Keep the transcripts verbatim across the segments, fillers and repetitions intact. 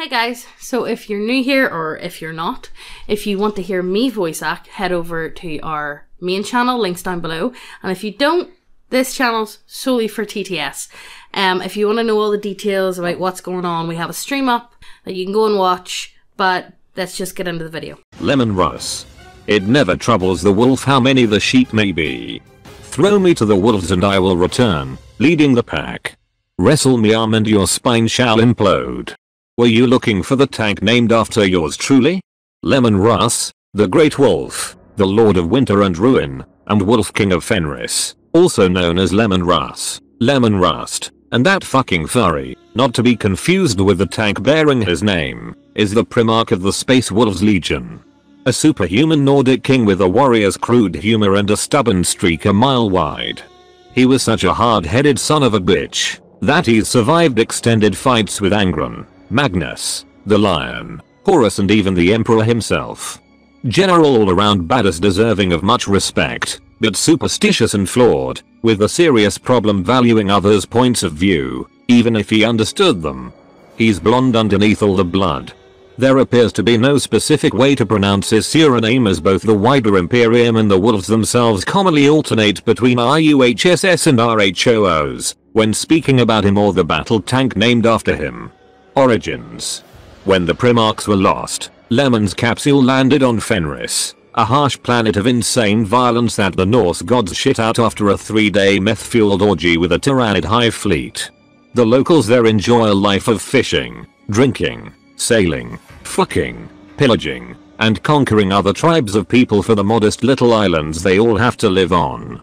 Hey guys, so if you're new here, or if you're not, if you want to hear me voice act, head over to our main channel, links down below, and if you don't, this channel's solely for T T S. Um, if you want to know all the details about what's going on, we have a stream up that you can go and watch, but let's just get into the video. Leman Russ. It never troubles the wolf how many the sheep may be. Throw me to the wolves and I will return, leading the pack. Wrestle me arm and your spine shall implode. Were you looking for the tank named after yours truly? Leman Russ, the Great Wolf, the Lord of Winter and Ruin, and Wolf King of Fenris, also known as Leman Russ, Leman Rust, and that fucking furry, not to be confused with the tank bearing his name, is the Primarch of the Space Wolves Legion. A superhuman Nordic king with a warrior's crude humor and a stubborn streak a mile wide. He was such a hard-headed son of a bitch that he's survived extended fights with Angron, Magnus, the Lion, Horus and even the Emperor himself. General all-around badass deserving of much respect, but superstitious and flawed, with a serious problem valuing others' points of view, even if he understood them. He's blonde underneath all the blood. There appears to be no specific way to pronounce his surname, as both the wider Imperium and the wolves themselves commonly alternate between R U H S S and R H O Os when speaking about him or the battle tank named after him. Origins. When the Primarchs were lost, Leman's capsule landed on Fenris, a harsh planet of insane violence that the Norse gods shit out after a three-day meth-fueled orgy with a tyrannid hive fleet. The locals there enjoy a life of fishing, drinking, sailing, fucking, pillaging, and conquering other tribes of people for the modest little islands they all have to live on.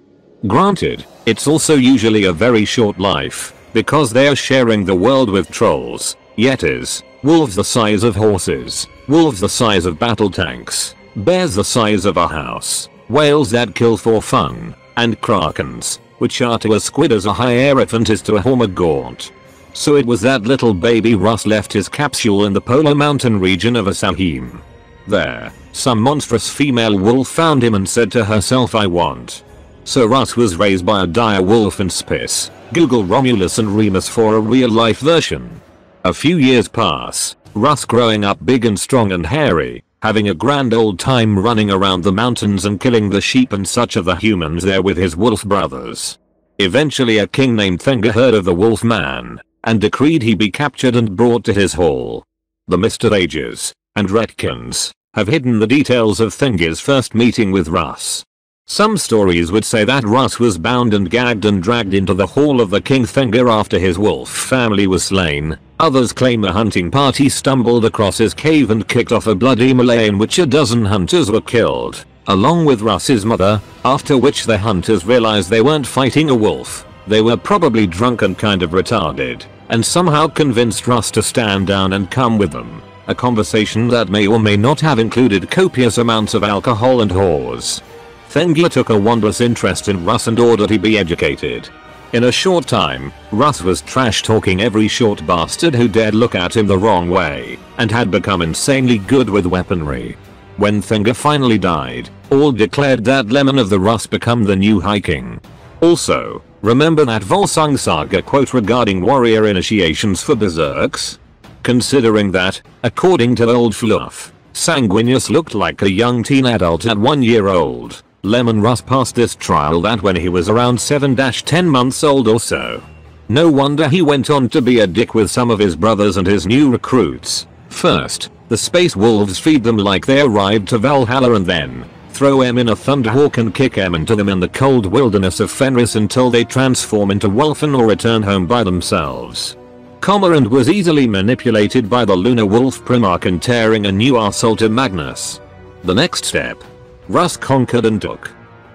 Granted, it's also usually a very short life, because they are sharing the world with trolls, yetis, wolves the size of horses, wolves the size of battle tanks, bears the size of a house, whales that kill for fun, and krakens, which are to a squid as a hierophant is to a hormigaunt. So it was that little baby Russ left his capsule in the polar mountain region of Asahim. There, some monstrous female wolf found him and said to herself, I want. So Russ was raised by a dire wolf in Spiss. Google Romulus and Remus for a real-life version. A few years pass, Russ growing up big and strong and hairy, having a grand old time running around the mountains and killing the sheep and such of the humans there with his wolf brothers. Eventually a king named Thenga heard of the wolf man, and decreed he be captured and brought to his hall. The Mister Ages, and Redkins, have hidden the details of Thenga's first meeting with Russ. Some stories would say that Russ was bound and gagged and dragged into the hall of the King Thenga after his wolf family was slain. Others claim a hunting party stumbled across his cave and kicked off a bloody melee in which a dozen hunters were killed, along with Russ's mother, after which the hunters realized they weren't fighting a wolf, they were probably drunk and kind of retarded, and somehow convinced Russ to stand down and come with them, a conversation that may or may not have included copious amounts of alcohol and whores. Thenga took a wondrous interest in Russ and ordered he be educated. In a short time, Russ was trash-talking every short bastard who dared look at him the wrong way, and had become insanely good with weaponry. When Thenga finally died, all declared that Leman of the Russ become the new High King. Also, remember that Volsung Saga quote regarding warrior initiations for berserks? Considering that, according to old fluff, Sanguinius looked like a young teen adult at one year old, Leman Russ passed this trial that when he was around seven to ten months old or so. No wonder he went on to be a dick with some of his brothers and his new recruits. First, the Space Wolves feed them like they arrived to Valhalla and then throw em in a Thunderhawk and kick em into them in the cold wilderness of Fenris until they transform into Wulfen or return home by themselves. Cormorant was easily manipulated by the Lunar Wolf Primarch and tearing a new arsehole to Magnus. The next step. Russ conquered and took.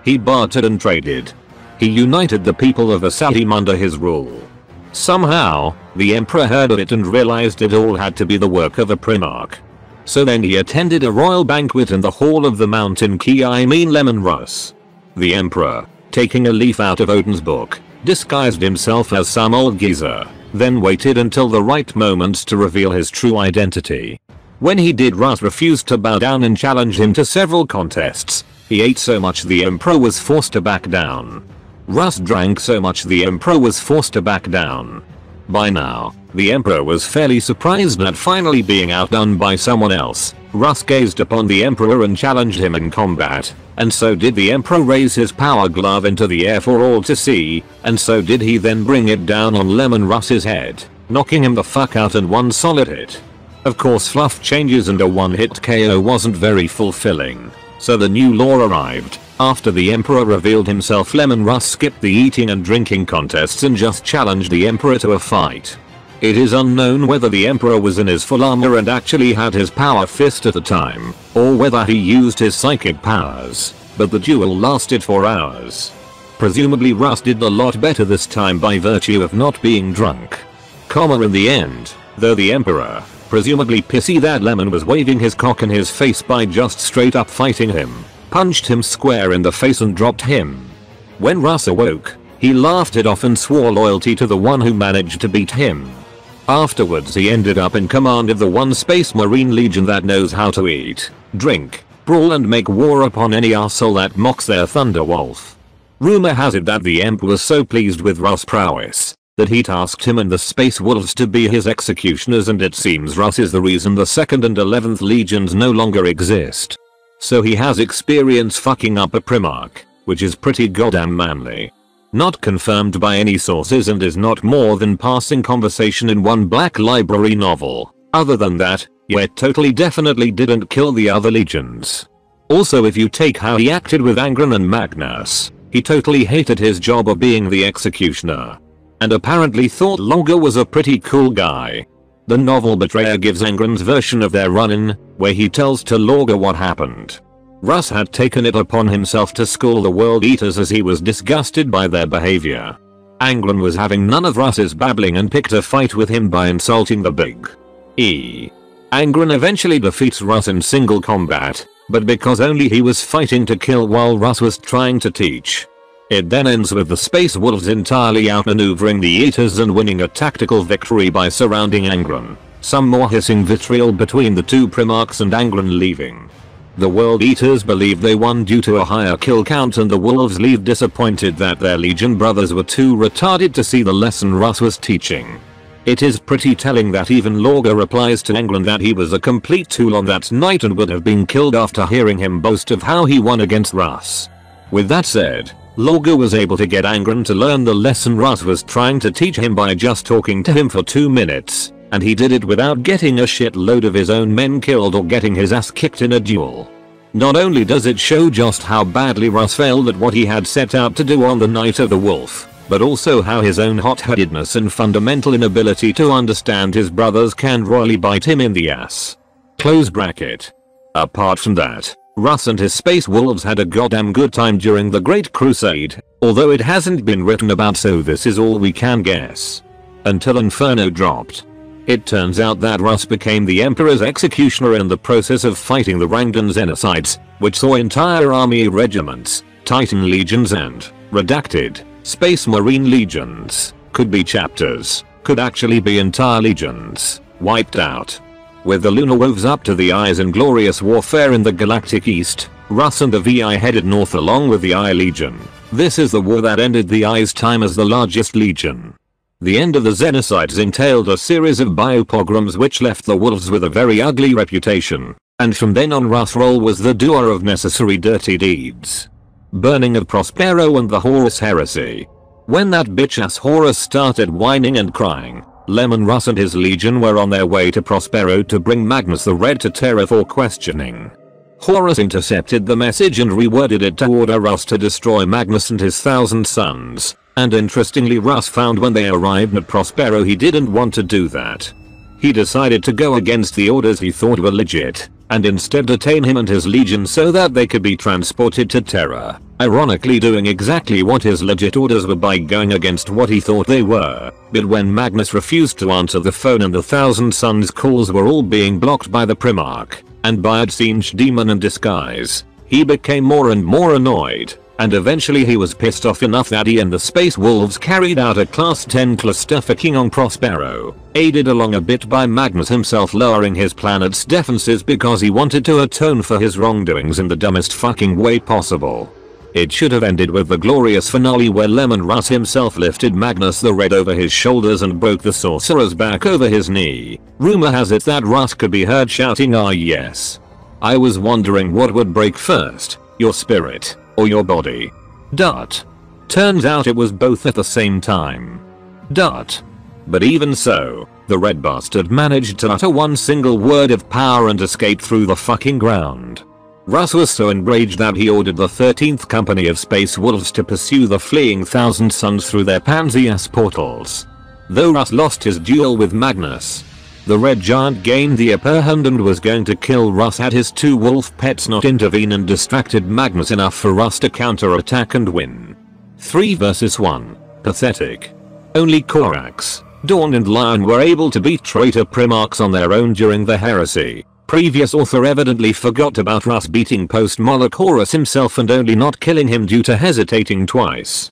He bartered and traded. He united the people of Asahim under his rule. Somehow, the Emperor heard of it and realized it all had to be the work of a Primarch. So then he attended a royal banquet in the hall of the mountain king, I mean Leman Russ. The Emperor, taking a leaf out of Odin's book, disguised himself as some old geezer, then waited until the right moment to reveal his true identity. When he did, Russ refused to bow down and challenged him to several contests. He ate so much the Emperor was forced to back down. Russ drank so much the Emperor was forced to back down. By now, the Emperor was fairly surprised at finally being outdone by someone else. Russ gazed upon the Emperor and challenged him in combat, and so did the Emperor raise his power glove into the air for all to see, and so did he then bring it down on Leman Russ's head, knocking him the fuck out in one solid hit. Of course Fluff Changes and a one-hit K O wasn't very fulfilling, so the new law arrived. After the Emperor revealed himself, Leman Russ skipped the eating and drinking contests and just challenged the Emperor to a fight. It is unknown whether the Emperor was in his full armor and actually had his power fist at the time, or whether he used his psychic powers, but the duel lasted for hours. Presumably Russ did a lot better this time by virtue of not being drunk. Comma in the end, though the Emperor, presumably pissy that Leman was waving his cock in his face by just straight up fighting him, punched him square in the face and dropped him. When Russ awoke, he laughed it off and swore loyalty to the one who managed to beat him. Afterwards he ended up in command of the one space marine legion that knows how to eat, drink, brawl and make war upon any arsehole that mocks their thunder wolf. Rumor has it that the Emperor was so pleased with Russ' prowess that he tasked him and the Space Wolves to be his executioners, and it seems Russ is the reason the second and eleventh legions no longer exist. So he has experience fucking up a Primarch, which is pretty goddamn manly. Not confirmed by any sources and is not more than passing conversation in one Black Library novel. Other than that, Yet totally definitely didn't kill the other legions. Also, if you take how he acted with Angron and Magnus, he totally hated his job of being the executioner, and apparently thought Longer was a pretty cool guy. The novel Betrayer gives Angron's version of their run-in, where he tells Talorga what happened. Russ had taken it upon himself to school the World Eaters as he was disgusted by their behavior. Angron was having none of Russ's babbling and picked a fight with him by insulting the Big E. Angron eventually defeats Russ in single combat, but because only he was fighting to kill while Russ was trying to teach. It then ends with the Space Wolves entirely outmaneuvering the Eaters and winning a tactical victory by surrounding Angron. Some more hissing vitriol between the two Primarchs and Angron leaving. The World Eaters believe they won due to a higher kill count, and the Wolves leave disappointed that their Legion brothers were too retarded to see the lesson Russ was teaching. It is pretty telling that even Lorga replies to Angron that he was a complete tool on that night and would have been killed after hearing him boast of how he won against Russ. With that said, Lorga was able to get Angron to learn the lesson Russ was trying to teach him by just talking to him for two minutes, and he did it without getting a shitload of his own men killed or getting his ass kicked in a duel. Not only does it show just how badly Russ failed at what he had set out to do on the Night of the Wolf, but also how his own hot-headedness and fundamental inability to understand his brothers can royally bite him in the ass. Close bracket. Apart from that, Russ and his Space Wolves had a goddamn good time during the Great Crusade, although it hasn't been written about, so this is all we can guess. Until Inferno dropped. It turns out that Russ became the Emperor's executioner in the process of fighting the Rangdan Xenocides, which saw entire army regiments, Titan legions and, redacted, Space Marine legions, could be chapters, could actually be entire legions, wiped out. With the Lunar Wolves up to the eyes in glorious warfare in the Galactic East, Russ and the V I headed north along with the I Legion. This is the war that ended the I's time as the largest legion. The end of the Xenocides entailed a series of biopogroms which left the Wolves with a very ugly reputation, and from then on Russ' role was the doer of necessary dirty deeds. Burning of Prospero and the Horus Heresy. When that bitch-ass Horus started whining and crying, Leman Russ and his legion were on their way to Prospero to bring Magnus the Red to Terra for questioning. Horus intercepted the message and reworded it to order Russ to destroy Magnus and his Thousand Sons, and interestingly Russ found when they arrived at Prospero he didn't want to do that. He decided to go against the orders he thought were legit, and instead detain him and his legion so that they could be transported to Terra, ironically doing exactly what his legit orders were by going against what he thought they were. But when Magnus refused to answer the phone and the Thousand Sons calls were all being blocked by the Primarch, and by a Tzeentch demon in disguise, he became more and more annoyed, and eventually he was pissed off enough that he and the Space Wolves carried out a class ten clusterfucking on Prospero, aided along a bit by Magnus himself lowering his planet's defenses because he wanted to atone for his wrongdoings in the dumbest fucking way possible. It should have ended with the glorious finale where Leman Russ himself lifted Magnus the Red over his shoulders and broke the sorcerer's back over his knee. Rumor has it that Russ could be heard shouting, "Ah yes. I was wondering what would break first, your spirit, or your body." Dot. Turns out it was both at the same time. Dot. But even so, the red bastard managed to utter one single word of power and escape through the fucking ground. Russ was so enraged that he ordered the thirteenth Company of Space Wolves to pursue the fleeing Thousand Sons through their pansy-ass portals. Though Russ lost his duel with Magnus, the red giant gained the upper hand and was going to kill Russ had his two wolf pets not intervene and distracted Magnus enough for Russ to counter-attack and win. three versus one. Pathetic. Only Corax, Dorn and Lion were able to beat traitor Primarchs on their own during the Heresy. Previous author evidently forgot about Russ beating post-Moloch Horus himself and only not killing him due to hesitating twice.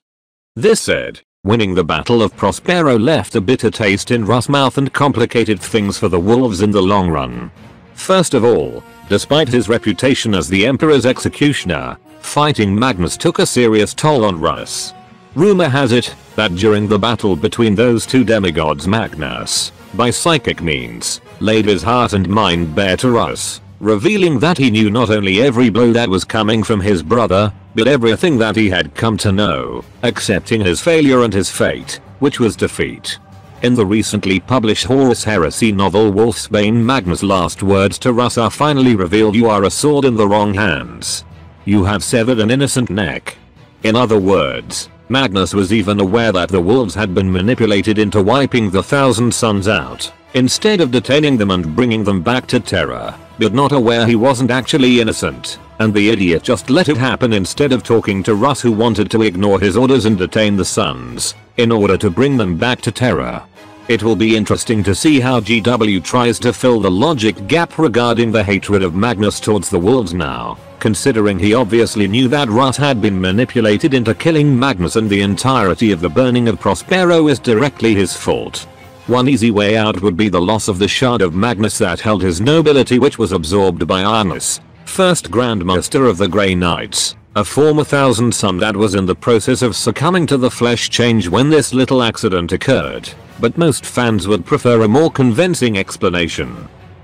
This said, winning the Battle of Prospero left a bitter taste in Russ' mouth and complicated things for the wolves in the long run. First of all, despite his reputation as the Emperor's executioner, fighting Magnus took a serious toll on Russ. Rumor has it that during the battle between those two demigods Magnus, by psychic means, laid his heart and mind bare to Russ, revealing that he knew not only every blow that was coming from his brother, but everything that he had come to know, accepting his failure and his fate, which was defeat. In the recently published Horus Heresy novel Wolfsbane, Magnus' last words to Russ are finally revealed: "You are a sword in the wrong hands. You have severed an innocent neck." In other words, Magnus was even aware that the wolves had been manipulated into wiping the Thousand Sons out, instead of detaining them and bringing them back to Terra, but not aware he wasn't actually innocent, and the idiot just let it happen instead of talking to Russ, who wanted to ignore his orders and detain the Sons, in order to bring them back to Terra. It will be interesting to see how G W tries to fill the logic gap regarding the hatred of Magnus towards the wolves now, considering he obviously knew that Russ had been manipulated into killing Magnus and the entirety of the burning of Prospero is directly his fault. One easy way out would be the loss of the shard of Magnus that held his nobility, which was absorbed by Arnus, first Grandmaster of the Grey Knights, a former Thousand Son that was in the process of succumbing to the Flesh Change when this little accident occurred, but most fans would prefer a more convincing explanation.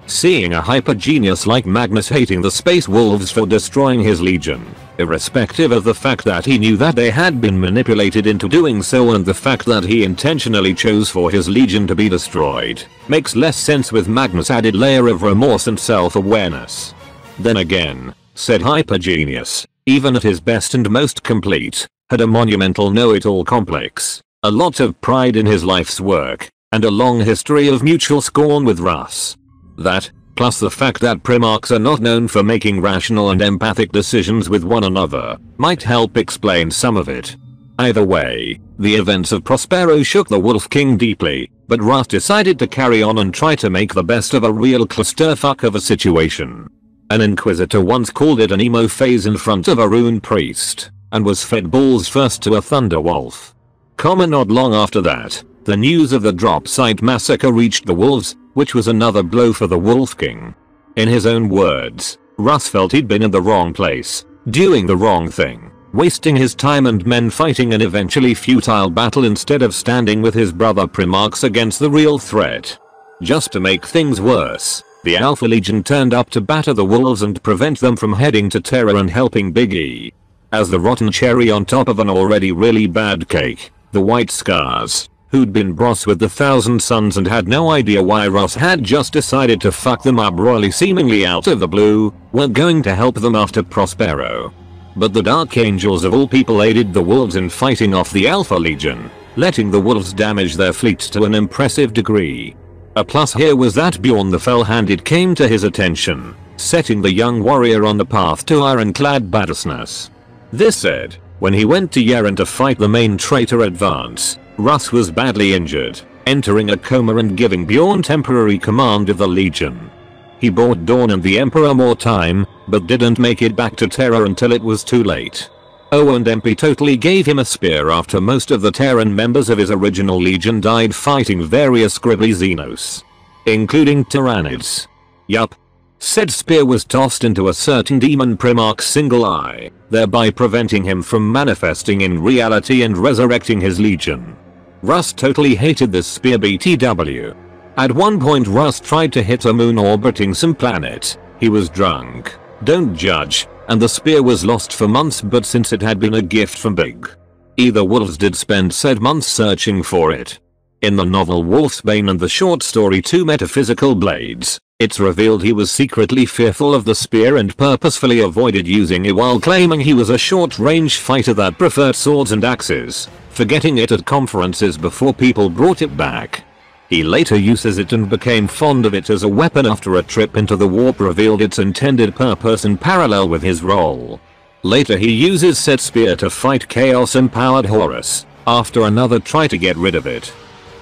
Seeing a hyper-genius like Magnus hating the Space Wolves for destroying his legion, irrespective of the fact that he knew that they had been manipulated into doing so, and the fact that he intentionally chose for his legion to be destroyed, makes less sense with Magnus' added layer of remorse and self-awareness. Then again, said hyper-genius, even at his best and most complete, had a monumental know-it-all complex, a lot of pride in his life's work, and a long history of mutual scorn with Russ. That, plus the fact that Primarchs are not known for making rational and empathic decisions with one another, might help explain some of it. Either way, the events of Prospero shook the Wolf King deeply, but Russ decided to carry on and try to make the best of a real clusterfuck of a situation. An inquisitor once called it an emo phase in front of a rune priest, and was fed balls first to a thunder wolf. Comma not long after that, the news of the drop site massacre reached the wolves, which was another blow for the Wolf King. In his own words, Russ felt he'd been in the wrong place, doing the wrong thing, wasting his time and men fighting an eventually futile battle instead of standing with his brother Primarchs against the real threat. Just to make things worse, the Alpha Legion turned up to batter the wolves and prevent them from heading to Terra and helping Big E. As the rotten cherry on top of an already really bad cake, the White Scars, who'd been bros with the Thousand Sons and had no idea why Russ had just decided to fuck them up royally, seemingly out of the blue, were going to help them after Prospero. But the Dark Angels of all people aided the wolves in fighting off the Alpha Legion, letting the wolves damage their fleet to an impressive degree. A plus here was that Bjorn the Fell-Handed came to his attention, setting the young warrior on the path to ironclad badassness. This said, when he went to Yeren to fight the main traitor advance, Russ was badly injured, entering a coma and giving Bjorn temporary command of the Legion. He bought Dorn and the Emperor more time, but didn't make it back to Terra until it was too late. Oh, and M P totally gave him a spear after most of the Terran members of his original Legion died fighting various gribbly Xenos, including Tyrannids. Yup. Said spear was tossed into a certain demon Primarch's single eye, thereby preventing him from manifesting in reality and resurrecting his legion. Russ totally hated this spear B T W. At one point Russ tried to hit a moon orbiting some planet. He was drunk, don't judge, and the spear was lost for months, but since it had been a gift from Big Either Wolves did spend said months searching for it. In the novel Wolfsbane and the short story Two Metaphysical Blades, it's revealed he was secretly fearful of the spear and purposefully avoided using it while claiming he was a short-range fighter that preferred swords and axes, forgetting it at conferences before people brought it back. He later uses it and became fond of it as a weapon after a trip into the warp revealed its intended purpose in parallel with his role. Later he uses said spear to fight Chaos-empowered Horus, after another try to get rid of it.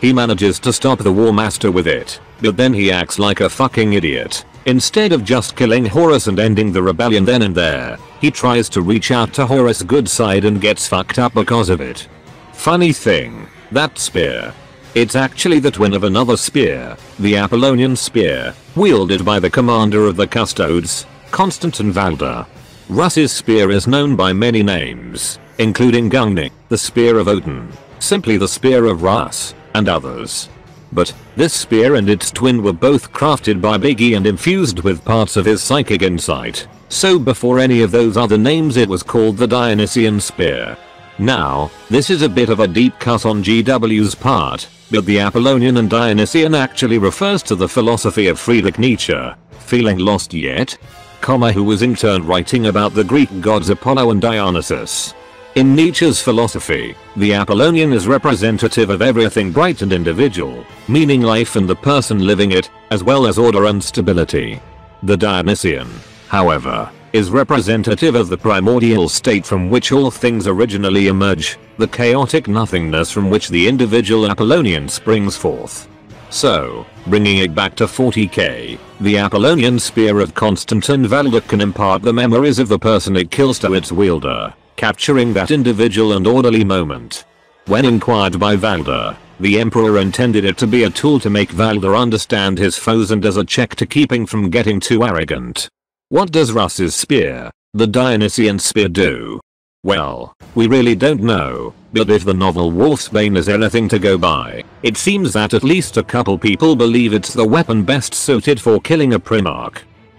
He manages to stop the War Master with it, but then he acts like a fucking idiot. Instead of just killing Horus and ending the rebellion then and there, he tries to reach out to Horus' good side and gets fucked up because of it. Funny thing, that spear. It's actually the twin of another spear, the Apollonian spear, wielded by the commander of the Custodes, Constantin Valdor. Russ's spear is known by many names, including Gungning, the Spear of Odin, simply the Spear of Russ, and others. But this spear and its twin were both crafted by Big E and infused with parts of his psychic insight, so before any of those other names it was called the Dionysian spear. Now, this is a bit of a deep cut on G W's part, but the Apollonian and Dionysian actually refers to the philosophy of Friedrich Nietzsche, feeling lost yet? Comma, who was in turn writing about the Greek gods Apollo and Dionysus. In Nietzsche's philosophy, the Apollonian is representative of everything bright and individual, meaning life and the person living it, as well as order and stability. The Dionysian, however, is representative of the primordial state from which all things originally emerge, the chaotic nothingness from which the individual Apollonian springs forth. So, bringing it back to forty K, the Apollonian spear of Constantin Valdor can impart the memories of the person it kills to its wielder, capturing that individual and orderly moment. When inquired by Valdor, the Emperor intended it to be a tool to make Valdor understand his foes and as a check to keeping from getting too arrogant. What does Russ's spear, the Dionysian spear, do? Well, we really don't know, but if the novel Wolfsbane is anything to go by, it seems that at least a couple people believe it's the weapon best suited for killing a Primarch.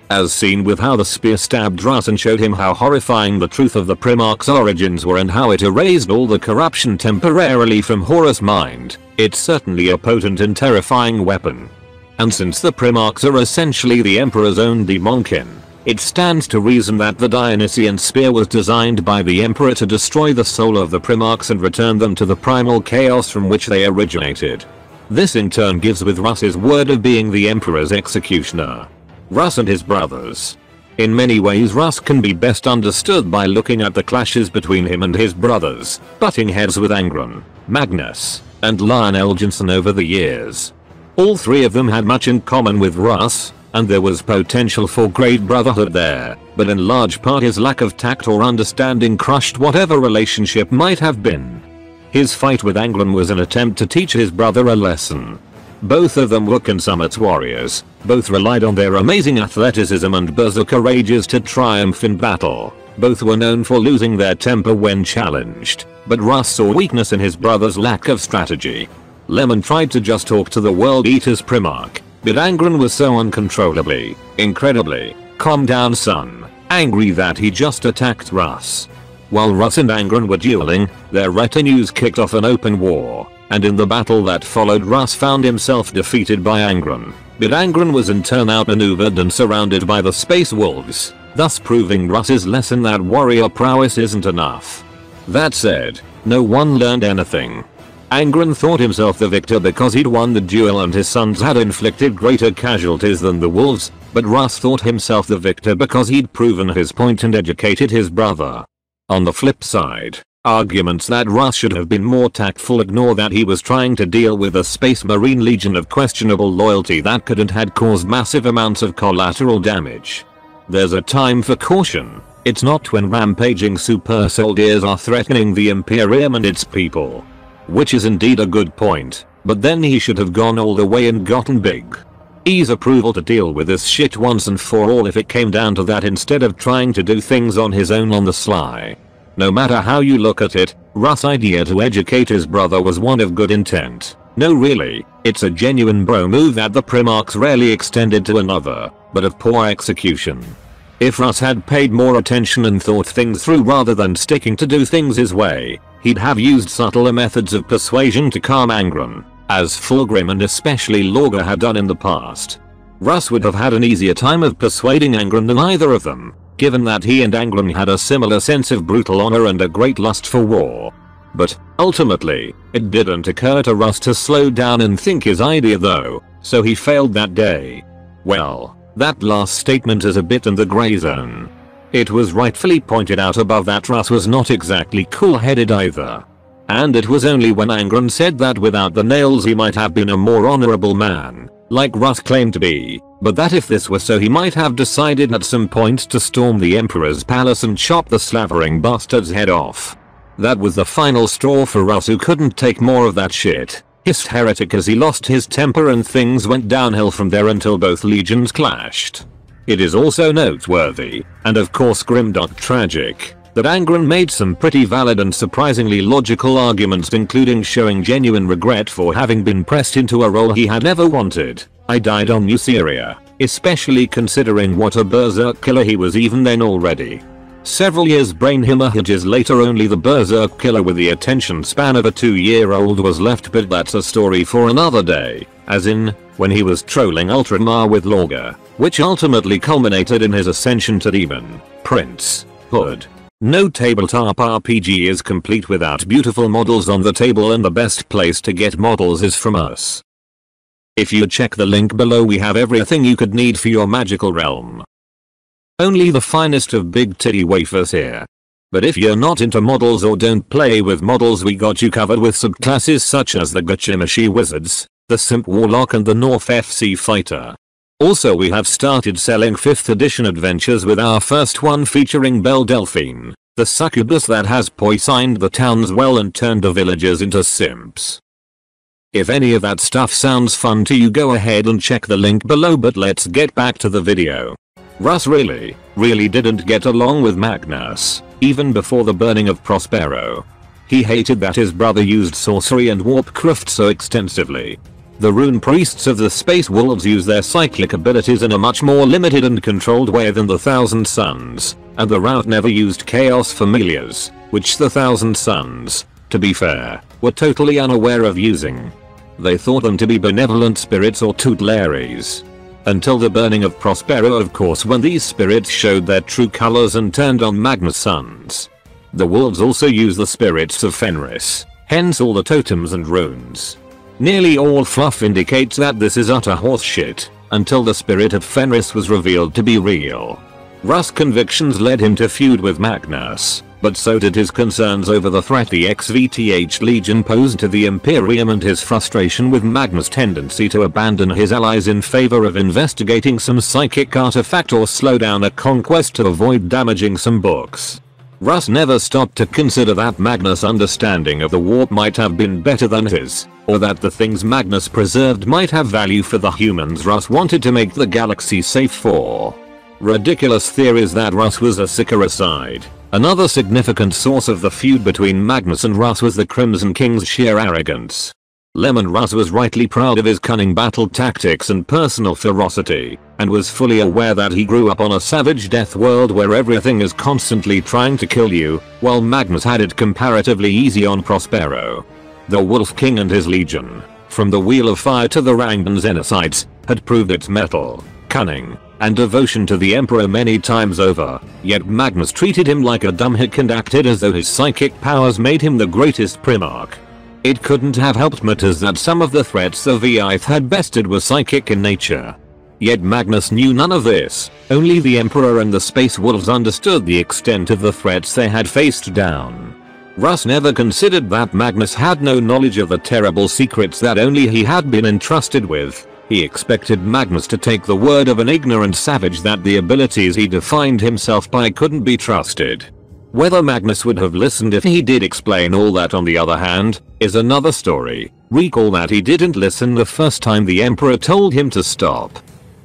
As seen with how the spear stabbed Russ and showed him how horrifying the truth of the Primarch's origins were and how it erased all the corruption temporarily from Horus' mind, it's certainly a potent and terrifying weapon. And since the Primarchs are essentially the Emperor's own demonkin, it stands to reason that the Dionysian spear was designed by the Emperor to destroy the soul of the Primarchs and return them to the primal chaos from which they originated. This in turn gives with Russ's word of being the Emperor's executioner. Russ and his brothers. In many ways Russ can be best understood by looking at the clashes between him and his brothers, butting heads with Angron, Magnus, and Lion El'Jonson over the years. All three of them had much in common with Russ, and there was potential for great brotherhood there, but in large part his lack of tact or understanding crushed whatever relationship might have been. His fight with Angron was an attempt to teach his brother a lesson. Both of them were consummate warriors, both relied on their amazing athleticism and berserker rages to triumph in battle, both were known for losing their temper when challenged, but Russ saw weakness in his brother's lack of strategy. Leman tried to just talk to the World Eaters Primarch, but Angron was so uncontrollably, incredibly, calm down son, angry that he just attacked Russ. While Russ and Angron were dueling, their retinues kicked off an open war, and in the battle that followed Russ found himself defeated by Angron, but Angron was in turn outmaneuvered and surrounded by the Space Wolves, thus proving Russ's lesson that warrior prowess isn't enough. That said, no one learned anything. Angron thought himself the victor because he'd won the duel and his sons had inflicted greater casualties than the wolves, but Russ thought himself the victor because he'd proven his point and educated his brother. On the flip side, arguments that Russ should have been more tactful ignore that he was trying to deal with a Space Marine legion of questionable loyalty that could and had caused massive amounts of collateral damage. There's a time for caution. It's not when rampaging super soldiers are threatening the Imperium and its people. Which is indeed a good point, but then he should have gone all the way and gotten Big ease approval to deal with this shit once and for all if it came down to that instead of trying to do things on his own on the sly. No matter how you look at it, Russ' idea to educate his brother was one of good intent. No really, it's a genuine bro move that the Primarchs rarely extended to another, but of poor execution. If Russ had paid more attention and thought things through rather than sticking to do things his way, he'd have used subtler methods of persuasion to calm Angron, as Fulgrim and especially Lorga had done in the past. Russ would have had an easier time of persuading Angron than either of them, given that he and Angron had a similar sense of brutal honor and a great lust for war. But, ultimately, it didn't occur to Russ to slow down and think his idea though, so he failed that day. Well. That last statement is a bit in the grey zone. It was rightfully pointed out above that Russ was not exactly cool-headed either. And it was only when Angron said that without the nails he might have been a more honourable man, like Russ claimed to be, but that if this were so he might have decided at some point to storm the Emperor's palace and chop the slavering bastard's head off. That was the final straw for Russ, who couldn't take more of that shit. Hissed heretic as he lost his temper, and things went downhill from there until both legions clashed. It is also noteworthy, and of course grim. Tragic, that Angron made some pretty valid and surprisingly logical arguments, including showing genuine regret for having been pressed into a role he had never wanted. I died on Nuceria, especially considering what a berserk killer he was even then already. Several years brain hemorrhages later, only the berserk killer with the attention span of a two-year-old was left, but that's a story for another day, as in, when he was trolling Ultramar with Lorga, which ultimately culminated in his ascension to demon, Prince Hood. No tabletop R P G is complete without beautiful models on the table, and the best place to get models is from us. If you check the link below, we have everything you could need for your magical realm. Only the finest of big titty wafers here. But if you're not into models or don't play with models, we got you covered with subclasses such as the Gachimishi Wizards, the Simp Warlock, and the North F C Fighter. Also, we have started selling fifth edition adventures, with our first one featuring Belle Delphine, the succubus that has poisoned the towns well and turned the villagers into simps. If any of that stuff sounds fun to you, go ahead and check the link below, but let's get back to the video. Russ really, really didn't get along with Magnus, even before the burning of Prospero. He hated that his brother used sorcery and warpcraft so extensively. The rune priests of the Space Wolves use their cyclic abilities in a much more limited and controlled way than the Thousand Sons, and the Rout never used chaos familiars, which the Thousand Sons, to be fair, were totally unaware of using. They thought them to be benevolent spirits or tutelaries. Until the burning of Prospero, of course, when these spirits showed their true colors and turned on Magnus' sons. The wolves also use the spirits of Fenris, hence all the totems and runes. Nearly all fluff indicates that this is utter horseshit, until the spirit of Fenris was revealed to be real. Russ' convictions led him to feud with Magnus, but so did his concerns over the threat the X V T H Legion posed to the Imperium and his frustration with Magnus' tendency to abandon his allies in favor of investigating some psychic artifact or slow down a conquest to avoid damaging some books. Russ never stopped to consider that Magnus' understanding of the warp might have been better than his, or that the things Magnus preserved might have value for the humans Russ wanted to make the galaxy safe for. Ridiculous theories that Russ was a sicaricide. Another significant source of the feud between Magnus and Russ was the Crimson King's sheer arrogance. Leman Russ was rightly proud of his cunning battle tactics and personal ferocity, and was fully aware that he grew up on a savage death world where everything is constantly trying to kill you, while Magnus had it comparatively easy on Prospero. The Wolf King and his legion, from the Wheel of Fire to the Rangdan Xenocides, had proved its mettle, cunning, and devotion to the Emperor many times over, yet Magnus treated him like a dumb hick and acted as though his psychic powers made him the greatest Primarch. It couldn't have helped matters that some of the threats the Viath had bested were psychic in nature. Yet Magnus knew none of this, only the Emperor and the Space Wolves understood the extent of the threats they had faced down. Russ never considered that Magnus had no knowledge of the terrible secrets that only he had been entrusted with. He expected Magnus to take the word of an ignorant savage that the abilities he defined himself by couldn't be trusted. Whether Magnus would have listened if he did explain all that, on the other hand, is another story. Recall that he didn't listen the first time the Emperor told him to stop.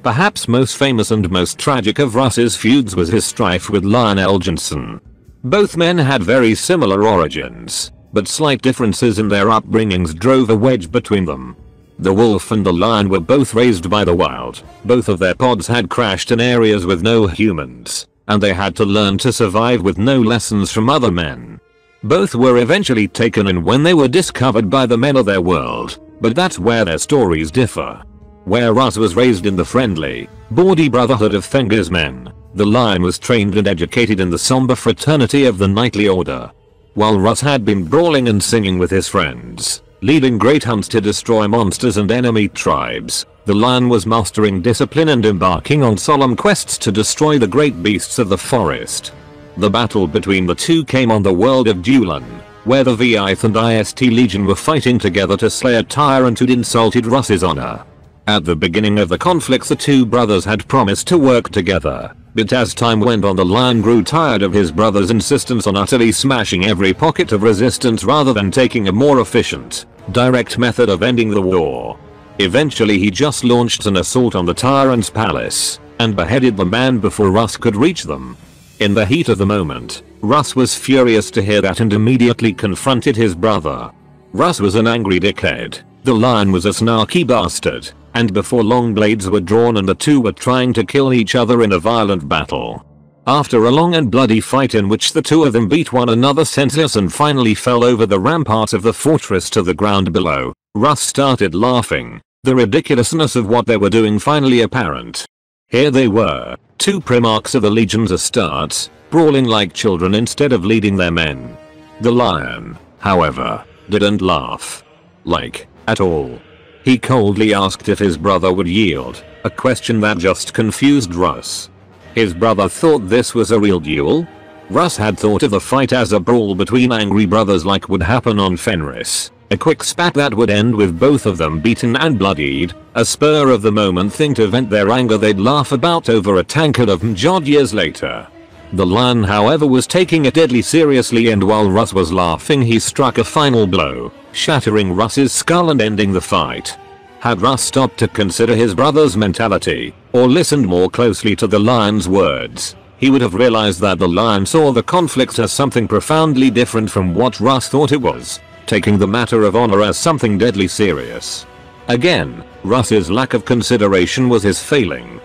Perhaps most famous and most tragic of Russ's feuds was his strife with Lion El'Jonson. Both men had very similar origins, but slight differences in their upbringings drove a wedge between them. The wolf and the lion were both raised by the wild, both of their pods had crashed in areas with no humans, and they had to learn to survive with no lessons from other men. Both were eventually taken in when they were discovered by the men of their world, but that's where their stories differ. Where Russ was raised in the friendly, bawdy brotherhood of Fenris men, the lion was trained and educated in the somber fraternity of the knightly order. While Russ had been brawling and singing with his friends, leading great hunts to destroy monsters and enemy tribes, the lion was mastering discipline and embarking on solemn quests to destroy the great beasts of the forest. The battle between the two came on the world of Dulan, where the Viath and Ist Legion were fighting together to slay a tyrant who'd insulted Russ's honor. At the beginning of the conflict, the two brothers had promised to work together, but as time went on, the lion grew tired of his brother's insistence on utterly smashing every pocket of resistance rather than taking a more efficient, direct method of ending the war. Eventually he just launched an assault on the tyrant's palace, and beheaded the man before Russ could reach them. In the heat of the moment, Russ was furious to hear that and immediately confronted his brother. Russ was an angry dickhead, the lion was a snarky bastard, and before long blades were drawn and the two were trying to kill each other in a violent battle. After a long and bloody fight in which the two of them beat one another senseless and finally fell over the ramparts of the fortress to the ground below, Russ started laughing, the ridiculousness of what they were doing finally apparent. Here they were, two Primarchs of the Legion's Astartes, brawling like children instead of leading their men. The lion, however, didn't laugh. Like, at all. He coldly asked if his brother would yield, a question that just confused Russ. His brother thought this was a real duel? Russ had thought of the fight as a brawl between angry brothers like would happen on Fenris, a quick spat that would end with both of them beaten and bloodied, a spur of the moment thing to vent their anger they'd laugh about over a tankard of mjod years later. The lion, however, was taking it deadly seriously, and while Russ was laughing he struck a final blow, shattering Russ's skull and ending the fight. Had Russ stopped to consider his brother's mentality, or listened more closely to the lion's words, he would have realized that the lion saw the conflict as something profoundly different from what Russ thought it was, taking the matter of honor as something deadly serious. Again, Russ's lack of consideration was his failing.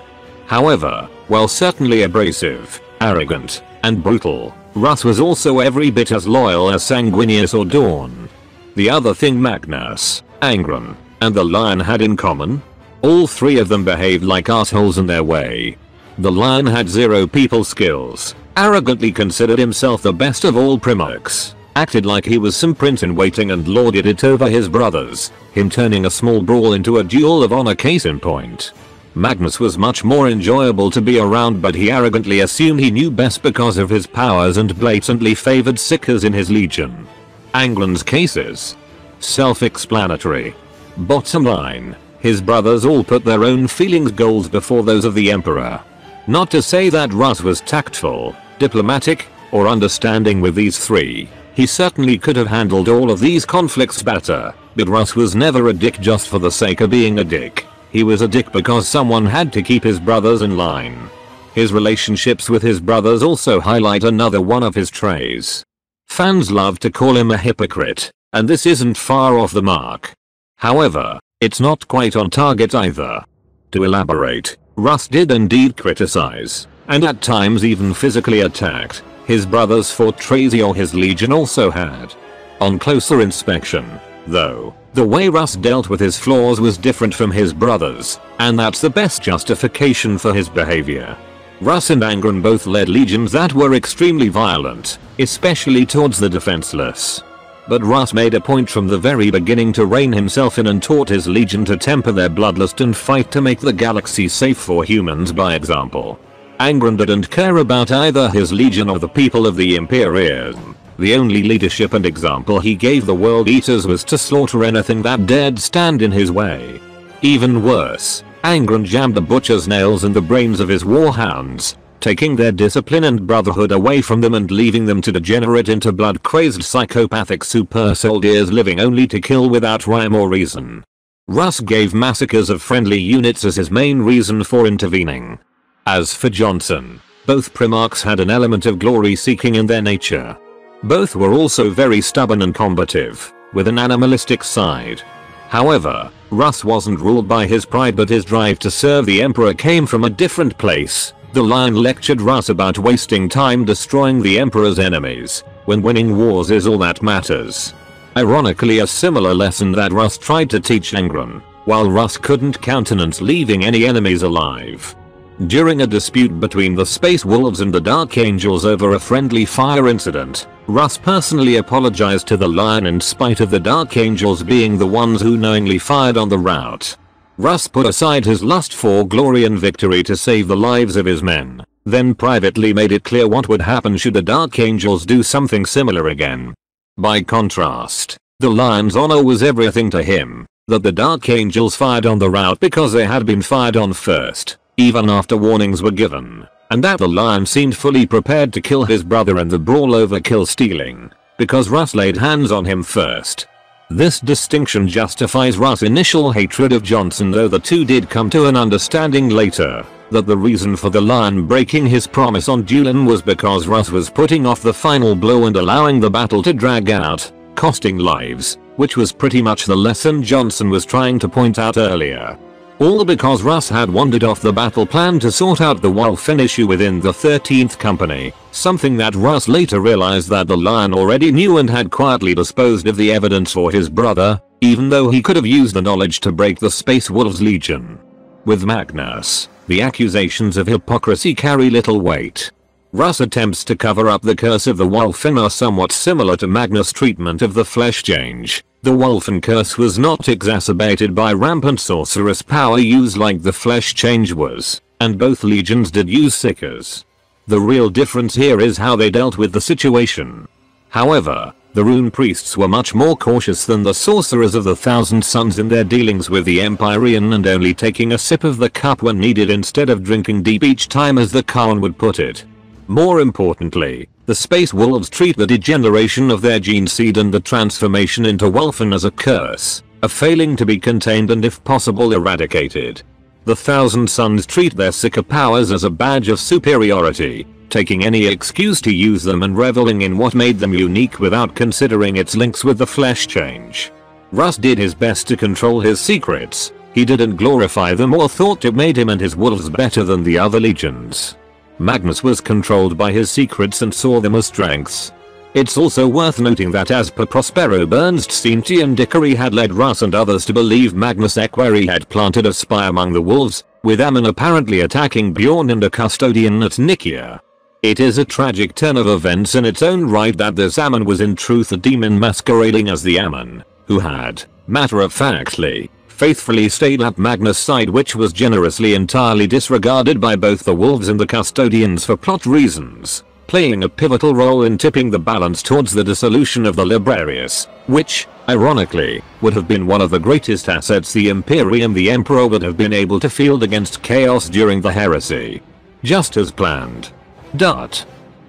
However, while certainly abrasive, arrogant, and brutal, Russ was also every bit as loyal as Sanguinius or Dorn. The other thing Magnus, Angron, and the lion had in common? All three of them behaved like assholes in their way. The lion had zero people skills, arrogantly considered himself the best of all Primarchs, acted like he was some prince in waiting and lorded it over his brothers, him turning a small brawl into a duel of honor case in point. Magnus was much more enjoyable to be around, but he arrogantly assumed he knew best because of his powers and blatantly favored sickers in his legion. Angron's cases? Self-explanatory. Bottom line, his brothers all put their own feelings goals before those of the Emperor. Not to say that Russ was tactful, diplomatic, or understanding with these three. He certainly could have handled all of these conflicts better, but Russ was never a dick just for the sake of being a dick. He was a dick because someone had to keep his brothers in line. His relationships with his brothers also highlight another one of his traits. Fans love to call him a hypocrite, and this isn't far off the mark. However, it's not quite on target either. To elaborate, Russ did indeed criticize, and at times even physically attacked, his brothers for treason or his legion also had. On closer inspection, though, the way Russ dealt with his flaws was different from his brothers, and that's the best justification for his behavior. Russ and Angron both led legions that were extremely violent, especially towards the defenseless. But Russ made a point from the very beginning to rein himself in and taught his legion to temper their bloodlust and fight to make the galaxy safe for humans by example. Angron didn't care about either his legion or the people of the Imperium. The only leadership and example he gave the World Eaters was to slaughter anything that dared stand in his way. Even worse, Angron jammed the butcher's nails in the brains of his warhounds, taking their discipline and brotherhood away from them and leaving them to degenerate into blood-crazed psychopathic super soldiers living only to kill without rhyme or reason. Russ gave massacres of friendly units as his main reason for intervening. As for Johnson, both Primarchs had an element of glory-seeking in their nature. Both were also very stubborn and combative, with an animalistic side. However, Russ wasn't ruled by his pride, but his drive to serve the Emperor came from a different place. The Lion lectured Russ about wasting time destroying the Emperor's enemies, when winning wars is all that matters. Ironically, a similar lesson that Russ tried to teach Angron, while Russ couldn't countenance leaving any enemies alive. During a dispute between the Space Wolves and the Dark Angels over a friendly fire incident, Russ personally apologized to the Lion in spite of the Dark Angels being the ones who knowingly fired on the route. Russ put aside his lust for glory and victory to save the lives of his men, then privately made it clear what would happen should the Dark Angels do something similar again. By contrast, the Lion's honor was everything to him, that the Dark Angels fired on the route because they had been fired on first, even after warnings were given, and that the Lion seemed fully prepared to kill his brother in the brawl over kill stealing, because Russ laid hands on him first. This distinction justifies Russ' initial hatred of Johnson, though the two did come to an understanding later, that the reason for the Lion breaking his promise on Dulan was because Russ was putting off the final blow and allowing the battle to drag out, costing lives, which was pretty much the lesson Johnson was trying to point out earlier. All because Russ had wandered off the battle plan to sort out the Wulfen issue within the thirteenth Company, something that Russ later realized that the Lion already knew and had quietly disposed of the evidence for his brother, even though he could have used the knowledge to break the Space Wolves Legion. With Magnus, the accusations of hypocrisy carry little weight. Russ' attempts to cover up the curse of the Wulfen are somewhat similar to Magnus' treatment of the Flesh Change. The Wulfen curse was not exacerbated by rampant sorcerous power used like the Flesh Change was, and both legions did use Seekers. The real difference here is how they dealt with the situation. However, the Rune Priests were much more cautious than the sorcerers of the Thousand Sons in their dealings with the Empyrean, and only taking a sip of the cup when needed instead of drinking deep each time, as the Khan would put it. More importantly, the Space Wolves treat the degeneration of their gene seed and the transformation into Wulfen as a curse, a failing to be contained and if possible eradicated. The Thousand Sons treat their Seeker powers as a badge of superiority, taking any excuse to use them and reveling in what made them unique without considering its links with the Flesh Change. Russ did his best to control his secrets. He didn't glorify them or thought it made him and his wolves better than the other legions. Magnus was controlled by his secrets and saw them as strengths. It's also worth noting that as per Prospero, Burns, Tzeentch and Dickory had led Russ and others to believe Magnus Equerry had planted a spy among the wolves, with Ammon apparently attacking Bjorn and a Custodian at Nikia. It is a tragic turn of events in its own right that this Ammon was in truth a demon masquerading as the Ammon, who had, matter-of-factly, faithfully stayed at Magnus' side, which was generously entirely disregarded by both the wolves and the Custodians for plot reasons, playing a pivotal role in tipping the balance towards the dissolution of the Librarius, which, ironically, would have been one of the greatest assets the Imperium the Emperor would have been able to field against chaos during the Heresy. Just as planned.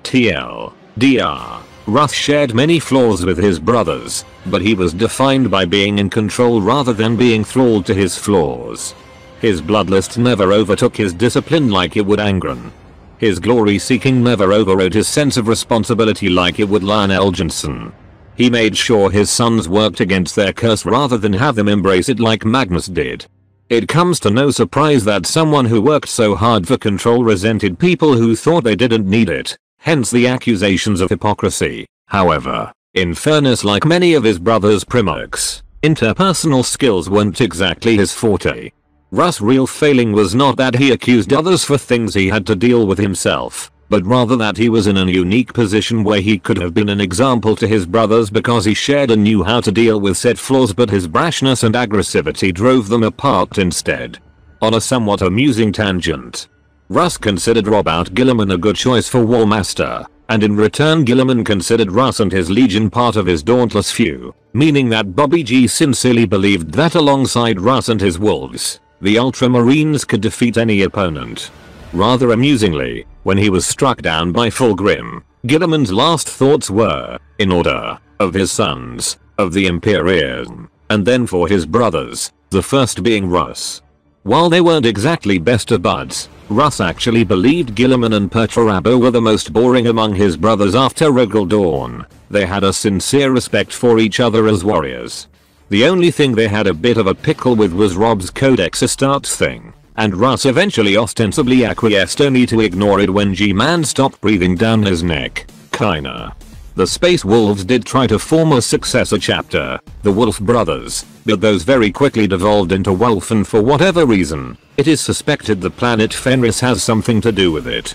T L D R Russ shared many flaws with his brothers, but he was defined by being in control rather than being thralled to his flaws. His bloodlust never overtook his discipline like it would Angron. His glory-seeking never overrode his sense of responsibility like it would Lion El'Jonson. He made sure his sons worked against their curse rather than have them embrace it like Magnus did. It comes to no surprise that someone who worked so hard for control resented people who thought they didn't need it. Hence the accusations of hypocrisy. However, in fairness, like many of his brothers Primarchs, interpersonal skills weren't exactly his forte. Russ' real failing was not that he accused others for things he had to deal with himself, but rather that he was in a unique position where he could have been an example to his brothers because he shared and knew how to deal with said flaws, but his brashness and aggressivity drove them apart instead. On a somewhat amusing tangent, Russ considered Roboute Guilliman a good choice for War Master, and in return Guilliman considered Russ and his legion part of his dauntless few, meaning that Bobby G sincerely believed that alongside Russ and his wolves, the Ultramarines could defeat any opponent. Rather amusingly, when he was struck down by Fulgrim, Guilliman's last thoughts were, in order, of his sons, of the Imperium, and then for his brothers, the first being Russ. While they weren't exactly best of buds, Russ actually believed Guilliman and Perturabo were the most boring among his brothers after Rogal Dorn. They had a sincere respect for each other as warriors. The only thing they had a bit of a pickle with was Rob's Codex Astartes thing, and Russ eventually ostensibly acquiesced only to ignore it when G-Man stopped breathing down his neck. Kinda. The Space Wolves did try to form a successor chapter, the Wolf Brothers, but those very quickly devolved into Wulfen for whatever reason. It is suspected the planet Fenris has something to do with it.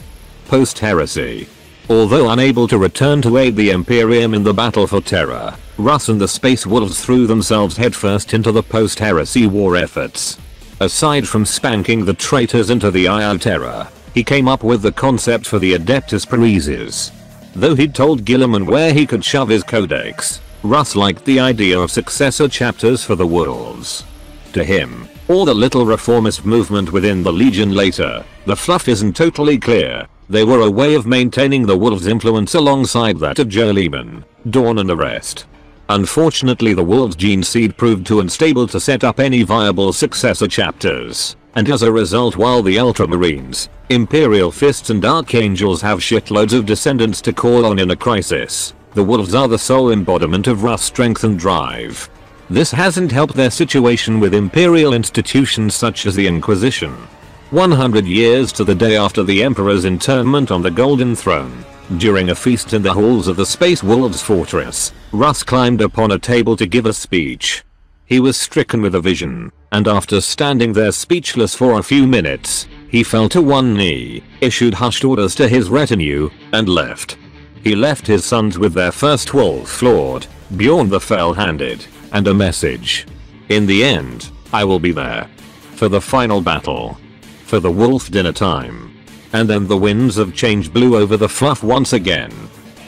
Post-heresy. Although unable to return to aid the Imperium in the battle for Terra, Russ and the Space Wolves threw themselves headfirst into the post-heresy war efforts. Aside from spanking the traitors into the Eye of Terror, he came up with the concept for the Adeptus Parises. Though he'd told Guilliman where he could shove his codex, Russ liked the idea of successor chapters for the Wolves. To him, or the little reformist movement within the Legion later, the fluff isn't totally clear. They were a way of maintaining the Wolves' influence alongside that of Joe Leman, Dorn and the rest. Unfortunately, the Wolves' gene seed proved too unstable to set up any viable successor chapters, and as a result, while the Ultramarines, Imperial Fists and Dark Angels have shitloads of descendants to call on in a crisis, the Wolves are the sole embodiment of Russ' strength and drive. This hasn't helped their situation with Imperial institutions such as the Inquisition. one hundred years to the day after the Emperor's interment on the Golden Throne, during a feast in the halls of the Space Wolves' fortress, Russ climbed upon a table to give a speech. He was stricken with a vision, and after standing there speechless for a few minutes, he fell to one knee, issued hushed orders to his retinue, and left. He left his sons with their first wolf lord, Bjorn the Fell-Handed, and a message. In the end, I will be there. For the final battle. For the wolf dinner time. And then the winds of change blew over the fluff once again.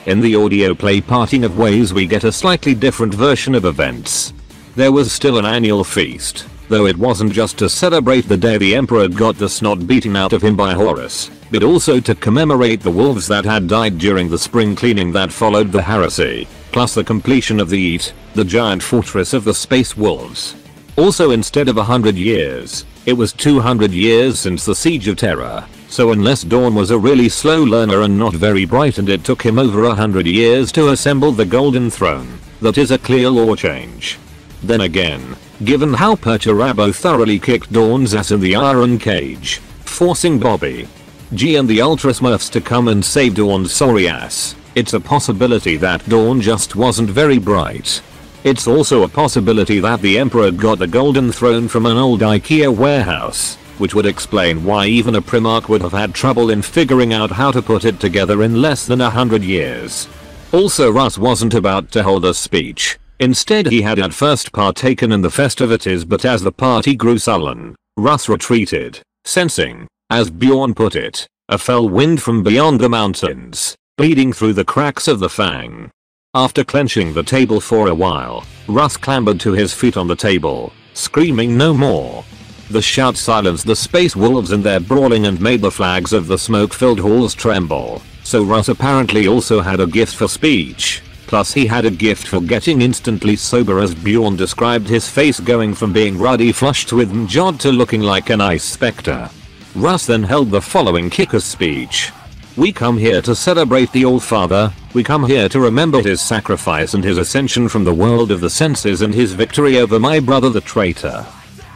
In the audio play Parting of Ways, we get a slightly different version of events. There was still an annual feast, though it wasn't just to celebrate the day the Emperor got the snot beaten out of him by Horus, but also to commemorate the wolves that had died during the spring cleaning that followed the heresy, plus the completion of the Eat, the giant fortress of the Space Wolves. Also, instead of one hundred years, it was two hundred years since the Siege of Terra, so unless Dorn was a really slow learner and not very bright and it took him over one hundred years to assemble the Golden Throne, that is a clear law change. Then again, given how Perturabo thoroughly kicked Dorn's ass in the Iron Cage, forcing Bobby G and the Ultra Smurfs to come and save Dorn's sorry ass, it's a possibility that Dorn just wasn't very bright. It's also a possibility that the Emperor got the Golden Throne from an old IKEA warehouse, which would explain why even a Primarch would have had trouble in figuring out how to put it together in less than a hundred years. Also, Russ wasn't about to hold a speech. Instead, he had at first partaken in the festivities, but as the party grew sullen, Russ retreated, sensing, as Bjorn put it, a fell wind from beyond the mountains, bleeding through the cracks of the fang. After clenching the table for a while, Russ clambered to his feet on the table, screaming no more. The shout silenced the Space Wolves in their brawling and made the flags of the smoke-filled halls tremble, so Russ apparently also had a gift for speech, plus he had a gift for getting instantly sober, as Bjorn described his face going from being ruddy flushed with mjod to looking like an ice spectre. Russ then held the following kicker speech. We come here to celebrate the Allfather, we come here to remember his sacrifice and his ascension from the world of the senses and his victory over my brother the traitor.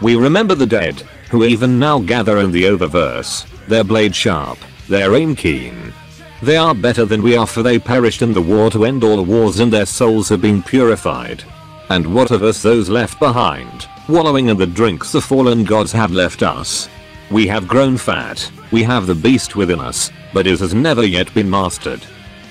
We remember the dead, who even now gather in the Oververse, their blade sharp, their aim keen. They are better than we are, for they perished in the war to end all wars and their souls have been purified. And what of us, those left behind, wallowing in the drinks the fallen gods have left us? We have grown fat, we have the beast within us, but it has never yet been mastered.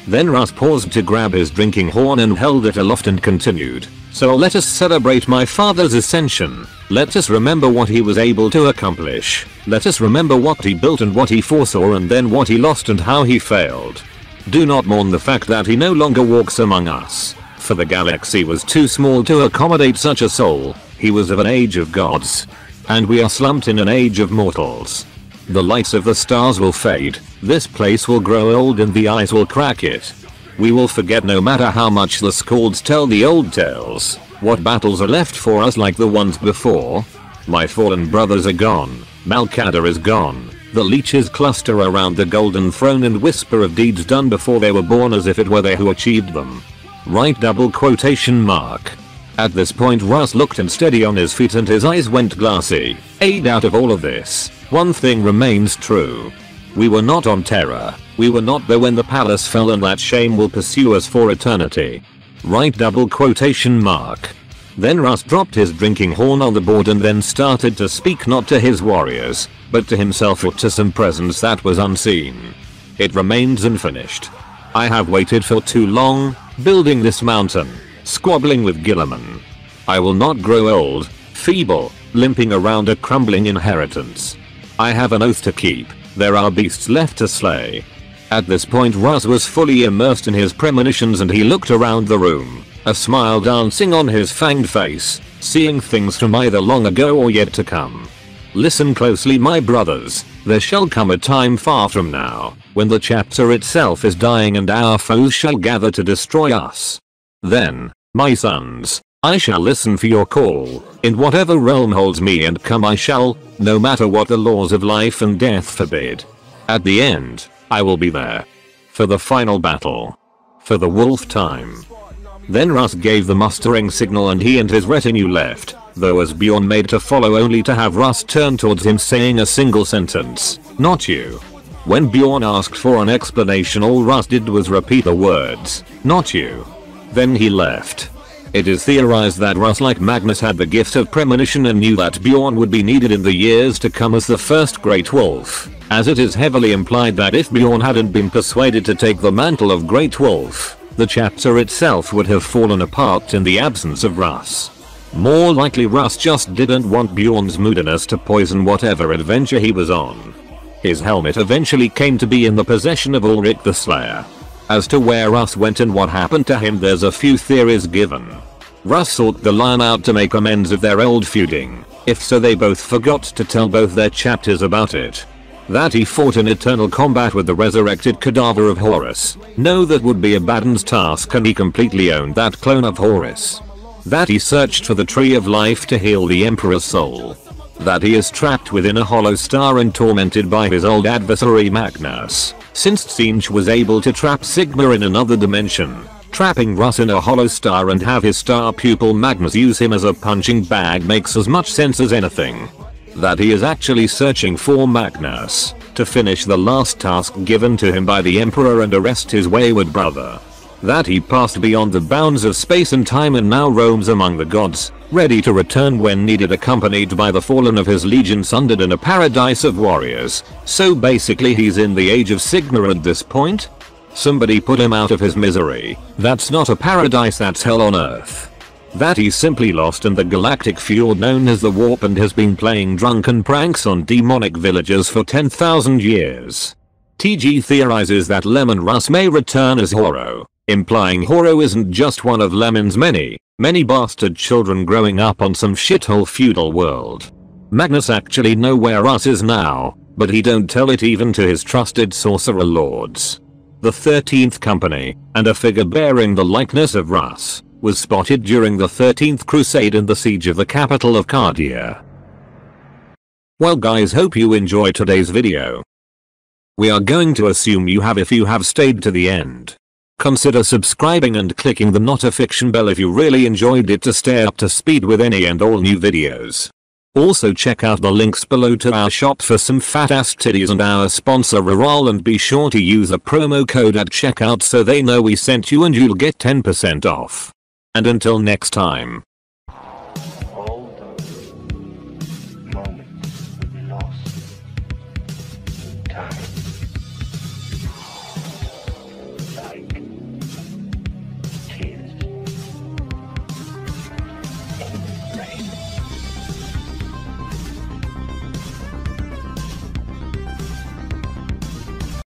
Then Russ paused to grab his drinking horn and held it aloft and continued, so let us celebrate my father's ascension, let us remember what he was able to accomplish, let us remember what he built and what he foresaw and then what he lost and how he failed. Do not mourn the fact that he no longer walks among us, for the galaxy was too small to accommodate such a soul, he was of an age of gods. And we are slumped in an age of mortals. The lights of the stars will fade, this place will grow old and the eyes will crack it. We will forget no matter how much the Skalds tell the old tales. What battles are left for us like the ones before? My fallen brothers are gone, Mal'Qadar is gone, the leeches cluster around the Golden Throne and whisper of deeds done before they were born as if it were they who achieved them. Right double quotation mark. At this point Russ looked unsteady on his feet and his eyes went glassy. Aid out of all of this, one thing remains true. We were not on Terra, we were not there when the palace fell, and that shame will pursue us for eternity. Right double quotation mark. Then Russ dropped his drinking horn on the board and then started to speak, not to his warriors, but to himself or to some presence that was unseen. It remains unfinished. I have waited for too long, building this mountain, squabbling with Guilliman. I will not grow old, feeble, limping around a crumbling inheritance. I have an oath to keep. There are beasts left to slay. At this point Russ was fully immersed in his premonitions and he looked around the room, a smile dancing on his fanged face, seeing things from either long ago or yet to come. Listen closely, my brothers, there shall come a time far from now, when the chapter itself is dying and our foes shall gather to destroy us. Then, my sons, I shall listen for your call, in whatever realm holds me, and come I shall, no matter what the laws of life and death forbid. At the end, I will be there. For the final battle. For the wolf time. Then Russ gave the mustering signal and he and his retinue left, though as Bjorn made to follow only to have Russ turn towards him saying a single sentence, "Not you." When Bjorn asked for an explanation, all Russ did was repeat the words, "Not you." Then he left. It is theorized that Russ, like Magnus, had the gift of premonition and knew that Bjorn would be needed in the years to come as the first Great Wolf, as it is heavily implied that if Bjorn hadn't been persuaded to take the mantle of Great Wolf, the chapter itself would have fallen apart in the absence of Russ. More likely Russ just didn't want Bjorn's moodiness to poison whatever adventure he was on. His helmet eventually came to be in the possession of Ulrich the Slayer. As to where Russ went and what happened to him, there's a few theories given. Russ sought the Lion out to make amends of their old feuding, if so they both forgot to tell both their chapters about it. That he fought in eternal combat with the resurrected cadaver of Horus. No, that would be Abaddon's task and he completely owned that clone of Horus. That he searched for the Tree of Life to heal the Emperor's soul. That he is trapped within a hollow star and tormented by his old adversary Magnus. Since Tzeentch was able to trap Sigma in another dimension, trapping Russ in a hollow star and have his star pupil Magnus use him as a punching bag makes as much sense as anything. That he is actually searching for Magnus, to finish the last task given to him by the Emperor and arrest his wayward brother. That he passed beyond the bounds of space and time and now roams among the gods, ready to return when needed, accompanied by the fallen of his legion sundered in a paradise of warriors. So basically he's in the Age of Sigmar at this point. Somebody put him out of his misery. That's not a paradise, that's hell on earth. That he's simply lost in the galactic fjord known as the warp and has been playing drunken pranks on demonic villagers for ten thousand years. T G theorizes that Leman Russ may return as Horo, implying Horo isn't just one of Lemon's many, many bastard children growing up on some shithole feudal world. Magnus actually know where Russ is now, but he don't tell it even to his trusted sorcerer lords. The thirteenth Company, and a figure bearing the likeness of Russ, was spotted during the thirteenth Crusade and the siege of the capital of Cardia. Well guys, hope you enjoyed today's video. We are going to assume you have if you have stayed to the end. Consider subscribing and clicking the Not a Fiction bell if you really enjoyed it to stay up to speed with any and all new videos. Also check out the links below to our shop for some fat ass titties and our sponsor Roral, and be sure to use a promo code at checkout so they know we sent you and you'll get ten percent off. And until next time.